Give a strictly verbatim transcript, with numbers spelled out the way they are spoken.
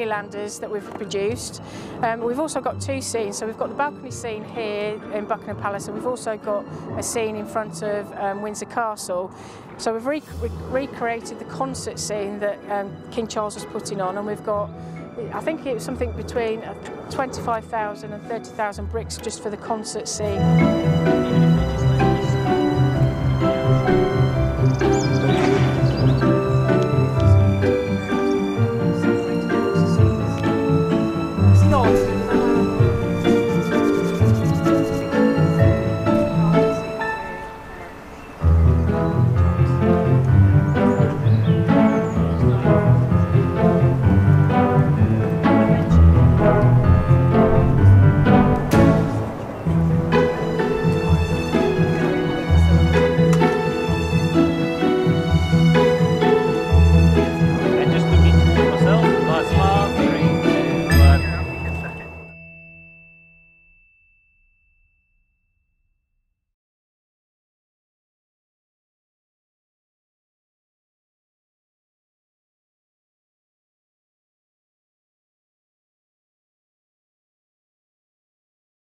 minilanders that we've produced. Um, we've also got two scenes, so we've got the balcony scene here in Buckingham Palace, and we've also got a scene in front of um, Windsor Castle. So we've rec re recreated the concert scene that um, King Charles was putting on, and we've got, I think it was something between twenty-five thousand and thirty thousand bricks just for the concert scene.